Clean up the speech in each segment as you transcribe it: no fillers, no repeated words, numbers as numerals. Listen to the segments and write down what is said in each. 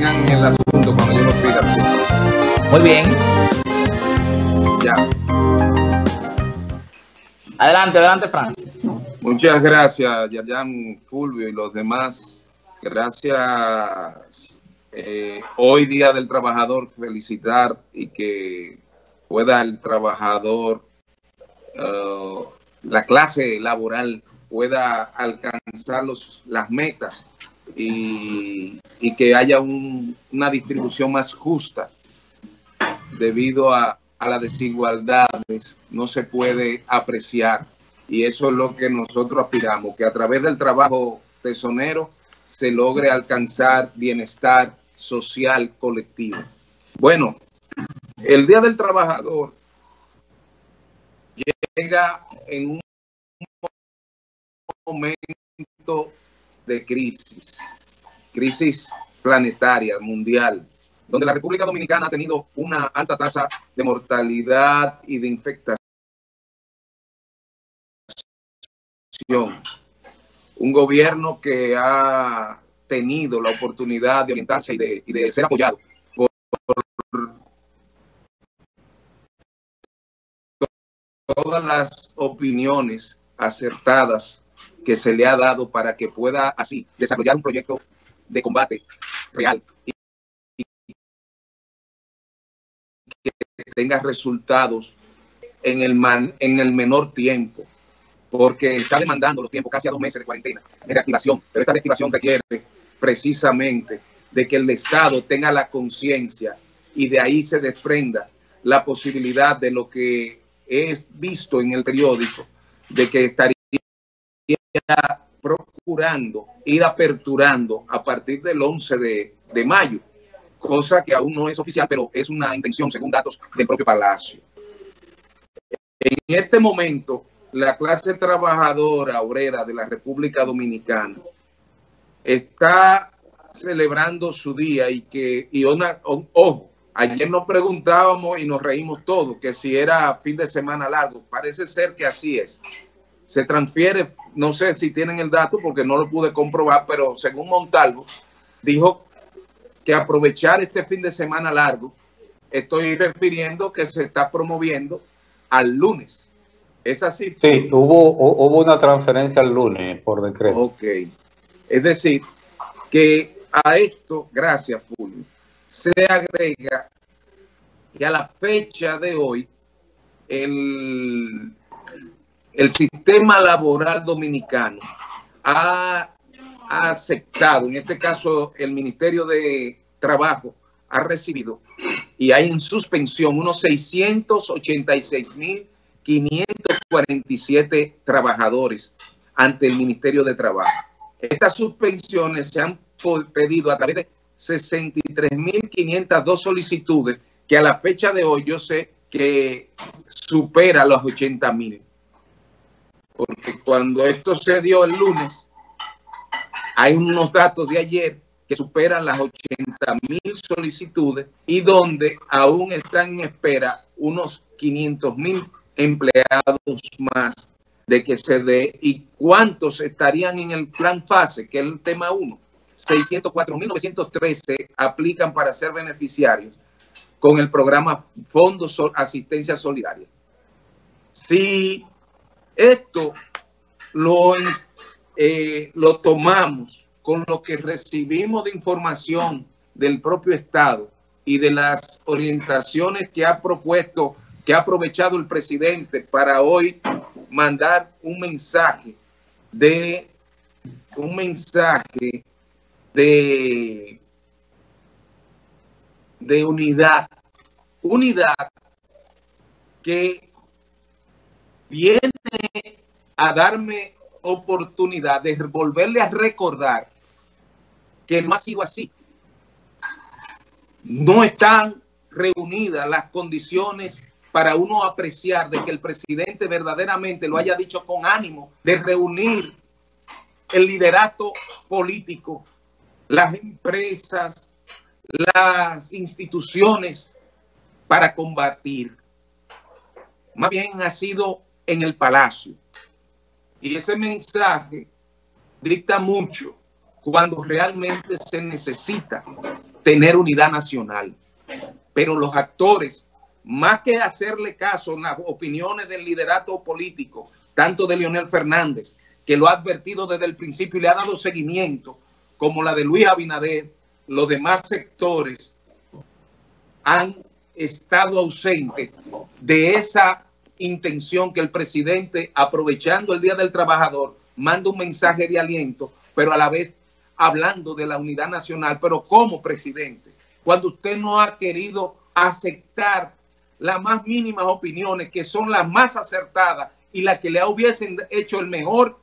tengan el asunto cuando yo los pida. Muy bien. Ya. Adelante, adelante, Francis. Muchas gracias, Yarian, Fulvio y los demás. Gracias. Hoy Día del Trabajador, felicitar y que pueda el trabajador, la clase laboral pueda alcanzar las metas y que haya una distribución más justa debido a las desigualdades. No se puede apreciar y eso es lo que nosotros aspiramos, que a través del trabajo tesonero se logre alcanzar bienestar social colectivo. Bueno, el Día del Trabajador llega en un momento de crisis planetaria, mundial, donde la República Dominicana ha tenido una alta tasa de mortalidad y de infectación. Un gobierno que ha tenido la oportunidad de orientarse y de ser apoyado por todas las opiniones acertadas que se le ha dado para que pueda así desarrollar un proyecto de combate real y que tenga resultados en el menor tiempo, porque está demandando los tiempos, casi a 2 meses de cuarentena, de reactivación, pero esta reactivación requiere precisamente de que el Estado tenga la conciencia y de ahí se desprenda la posibilidad de lo que es visto en el periódico, de que estaría procurando ir aperturando a partir del 11 de mayo, cosa que aún no es oficial, pero es una intención según datos del propio Palacio. En este momento, la clase trabajadora obrera de la República Dominicana está celebrando su día ojo, ayer nos preguntábamos y nos reímos todos que si era fin de semana largo. Parece ser que así es. Se transfiere, no sé si tienen el dato porque no lo pude comprobar, pero según Montalvo dijo que aprovechar este fin de semana largo, estoy refiriendo que se está promoviendo al lunes. ¿Es así? Sí, hubo una transferencia el lunes por decreto. Ok. Es decir, que a esto, gracias, Fulvio, se agrega que a la fecha de hoy el sistema laboral dominicano ha aceptado, en este caso el Ministerio de Trabajo ha recibido y hay en suspensión unos 686.547 trabajadores ante el Ministerio de Trabajo. Estas suspensiones se han pedido a través de 63.502 solicitudes, que a la fecha de hoy yo sé que supera los 80.000. Porque cuando esto se dio el lunes, hay unos datos de ayer que superan las 80.000 solicitudes y donde aún están en espera unos 500.000 empleados más de que se dé. ¿Y cuántos estarían en el plan fase, que es el tema 1? 604.913 aplican para ser beneficiarios con el programa Fondo Asistencia Solidaria. Si esto lo tomamos con lo que recibimos de información del propio Estado y de las orientaciones que ha propuesto, que ha aprovechado el presidente para hoy mandar un mensaje de unidad que viene a darme oportunidad de volverle a recordar que no ha sido así. No están reunidas las condiciones para uno apreciar de que el presidente verdaderamente lo haya dicho con ánimo de reunir el liderato político, las empresas, las instituciones para combatir. Más bien ha sido en el Palacio. Y ese mensaje dicta mucho cuando realmente se necesita tener unidad nacional. Pero los actores, más que hacerle caso en las opiniones del liderato político, tanto de Leonel Fernández, que lo ha advertido desde el principio y le ha dado seguimiento, como la de Luis Abinader, los demás sectores han estado ausentes de esa intención que el presidente, aprovechando el Día del Trabajador, manda un mensaje de aliento, pero a la vez hablando de la unidad nacional. Pero como presidente, cuando usted no ha querido aceptar las más mínimas opiniones, que son las más acertadas y las que le hubiesen hecho el mejor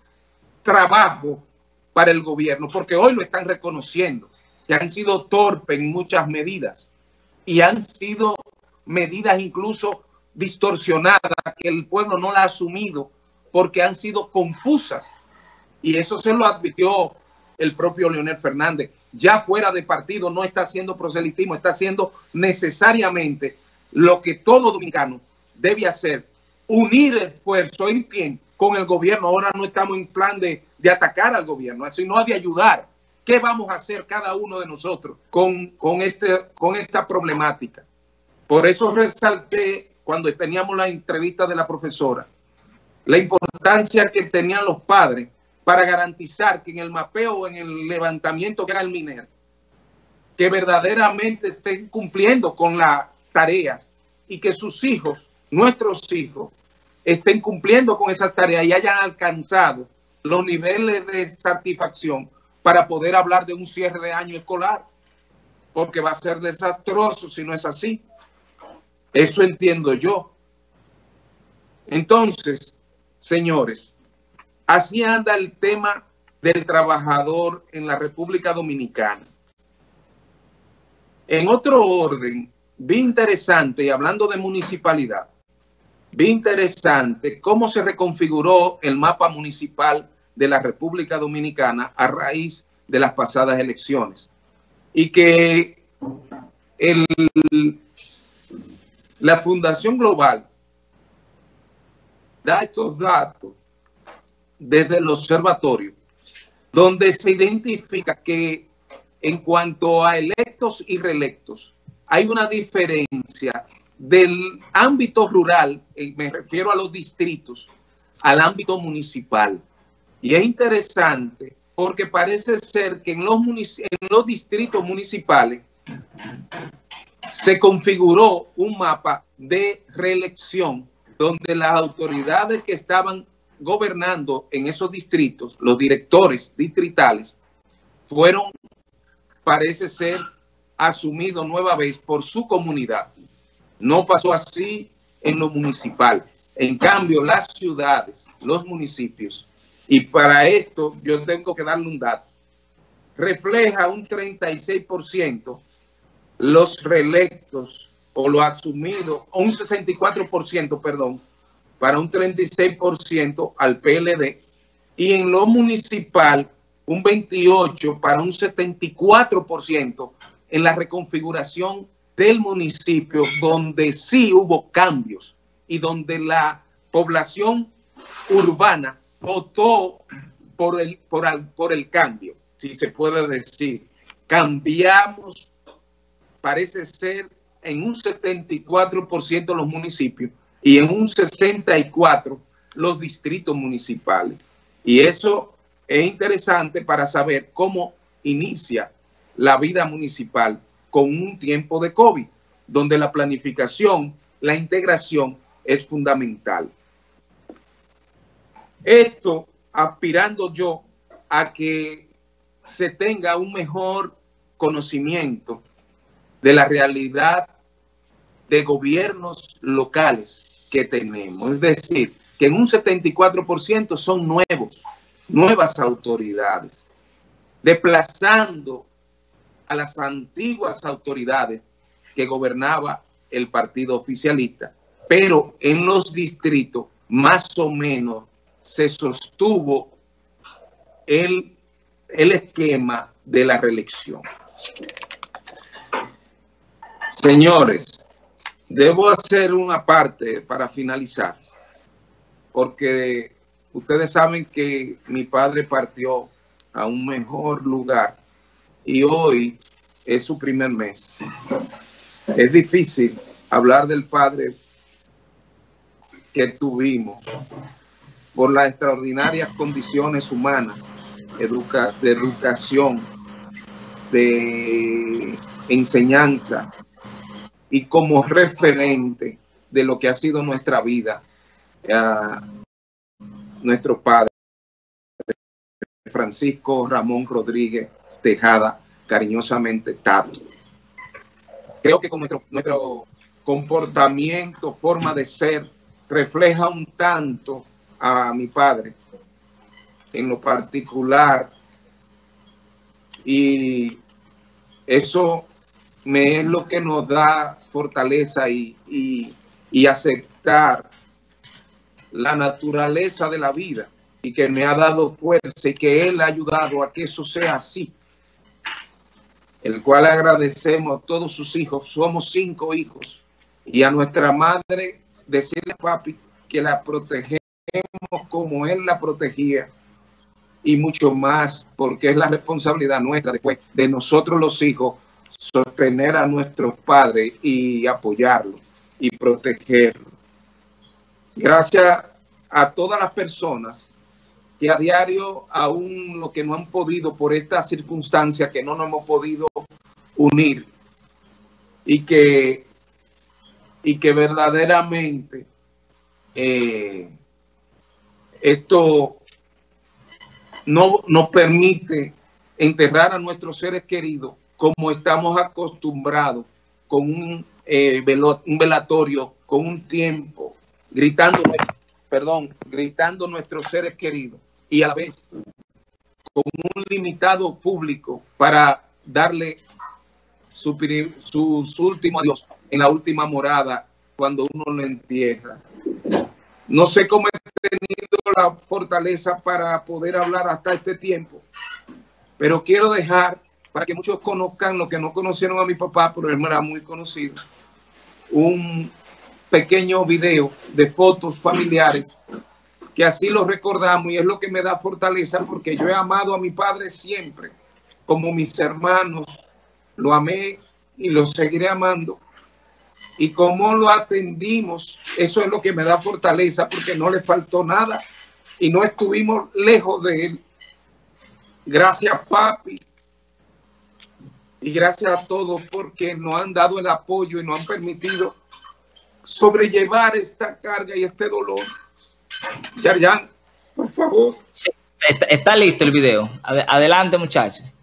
trabajo para el gobierno, porque hoy lo están reconociendo, que han sido torpes en muchas medidas y han sido medidas incluso distorsionadas, que el pueblo no la ha asumido porque han sido confusas, y eso se lo advirtió el propio Leonel Fernández. Ya fuera de partido no está haciendo proselitismo, está haciendo necesariamente lo que todo dominicano debe hacer: unir esfuerzo en bien con el gobierno. Ahora no estamos en plan de atacar al gobierno, sino de ayudar. ¿Qué vamos a hacer cada uno de nosotros con esta problemática? Por eso resalté, cuando teníamos la entrevista de la profesora, la importancia que tenían los padres para garantizar que en el mapeo, en el levantamiento que haga el MINER, que verdaderamente estén cumpliendo con las tareas y que sus hijos, nuestros hijos, estén cumpliendo con esas tareas y hayan alcanzado los niveles de satisfacción para poder hablar de un cierre de año escolar, porque va a ser desastroso si no es así. Eso entiendo yo. Entonces, señores, así anda el tema del trabajador en la República Dominicana. En otro orden, vi interesante, y hablando de municipalidad, vi interesante cómo se reconfiguró el mapa municipal de la República Dominicana a raíz de las pasadas elecciones. Y que la Fundación Global da estos datos desde el observatorio, donde se identifica que en cuanto a electos y reelectos, hay una diferencia del ámbito rural, y me refiero a los distritos, al ámbito municipal. Y es interesante porque parece ser que en los distritos municipales se configuró un mapa de reelección, donde las autoridades que estaban gobernando en esos distritos, los directores distritales, fueron, parece ser, asumidos nueva vez por su comunidad. No pasó así en lo municipal. En cambio, las ciudades, los municipios, y para esto yo tengo que darle un dato, refleja un 36% los reelectos o los asumidos, o un 64%, perdón, para un 36% al PLD, y en lo municipal un 28% para un 74% en la reconfiguración del municipio, donde sí hubo cambios y donde la población urbana votó por el cambio, si se puede decir. Cambiamos, parece ser, en un 74% los municipios y en un 64% los distritos municipales. Y eso es interesante para saber cómo inicia la vida municipal con un tiempo de COVID, donde la planificación, la integración es fundamental. Esto aspirando yo a que se tenga un mejor conocimiento de la realidad de gobiernos locales que tenemos. Es decir, que en un 74% son nuevas autoridades, desplazando a las antiguas autoridades que gobernaba el partido oficialista. Pero en los distritos, más o menos, se sostuvo el esquema de la reelección. Señores, debo hacer una parte para finalizar, porque ustedes saben que mi padre partió a un mejor lugar y hoy es su primer mes. Es difícil hablar del padre que tuvimos por las extraordinarias condiciones humanas, de educación, de enseñanza y como referente de lo que ha sido nuestra vida, nuestro padre Francisco Ramón Rodríguez Tejada, cariñosamente Tato. Creo que con nuestro comportamiento, forma de ser, refleja un tanto a mi padre, en lo particular, y eso me es lo que nos da fortaleza y aceptar la naturaleza de la vida, y que me ha dado fuerza y que él ha ayudado a que eso sea así, el cual agradecemos a todos sus hijos. Somos 5 hijos, y a nuestra madre decirle a papi que la protegemos como él la protegía, y mucho más, porque es la responsabilidad nuestra, después de nosotros los hijos, sostener a nuestros padres y apoyarlos y protegerlos. Gracias a todas las personas que a diario, aún lo que no han podido por estas circunstancias, que no nos hemos podido unir, y que verdaderamente esto no nos permite enterrar a nuestros seres queridos como estamos acostumbrados, con un velatorio, con un tiempo, gritando nuestros seres queridos, y a la vez con un limitado público para darle su último adiós en la última morada cuando uno lo entierra. No sé cómo he tenido la fortaleza para poder hablar hasta este tiempo, pero quiero dejar para que muchos conozcan, los que no conocieron a mi papá, pero él era muy conocido, un pequeño video de fotos familiares, que así lo recordamos, y es lo que me da fortaleza, porque yo he amado a mi padre siempre, como mis hermanos, lo amé y lo seguiré amando. Y cómo lo atendimos, eso es lo que me da fortaleza, porque no le faltó nada y no estuvimos lejos de él. Gracias, papi, y gracias a todos, porque nos han dado el apoyo y nos han permitido sobrellevar esta carga y este dolor. Yarjan, por favor. Sí, está listo el video. Adelante, muchachos.